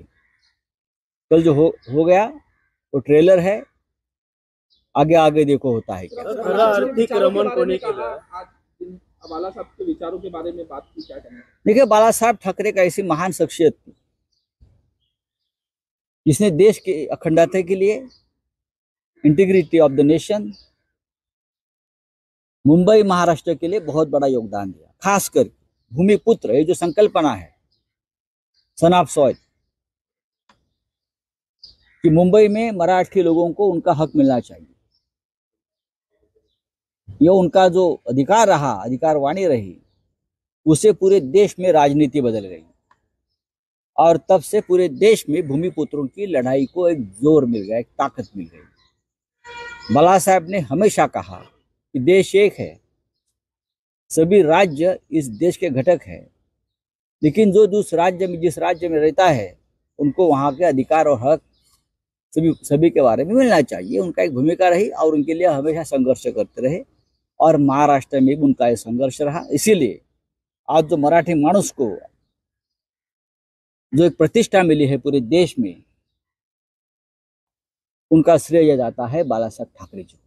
कल जो हो गया वो ट्रेलर है, आगे आगे देखो होता है। आर्थिक रमण कोने के लिए बालासाहेब के विचारों के बारे में बात की, क्या करना है? देखिये, बालासाहेब ठाकरे का ऐसी महान शख्सियत थी जिसने देश के अखंडता के लिए, integrity of the nation, Mumbai Maharashtra के लिए बहुत बड़ा योगदान दिया। खासकर भूमिपुत्र, ये जो संकल्पना है सन ऑफ सॉइल कि मुंबई में मराठी लोगों को उनका हक मिलना चाहिए, यह उनका जो अधिकार रहा, अधिकार वाणी रही, उसे पूरे देश में राजनीति बदल गई और तब से पूरे देश में भूमिपुत्रों की लड़ाई को एक जोर मिल गया, एक ताकत मिल गई। बालासाहेब ने हमेशा कहा कि देश एक है, सभी राज्य इस देश के घटक है, लेकिन जो जिस राज्य में रहता है उनको वहाँ के अधिकार और हक सभी के बारे में मिलना चाहिए। उनका एक भूमिका रही और उनके लिए हमेशा संघर्ष करते रहे और महाराष्ट्र में भी उनका यह संघर्ष रहा। इसीलिए आज जो मराठी मानुष को जो एक प्रतिष्ठा मिली है पूरे देश में, उनका श्रेय जाता है बालासाहेब ठाकरे जी।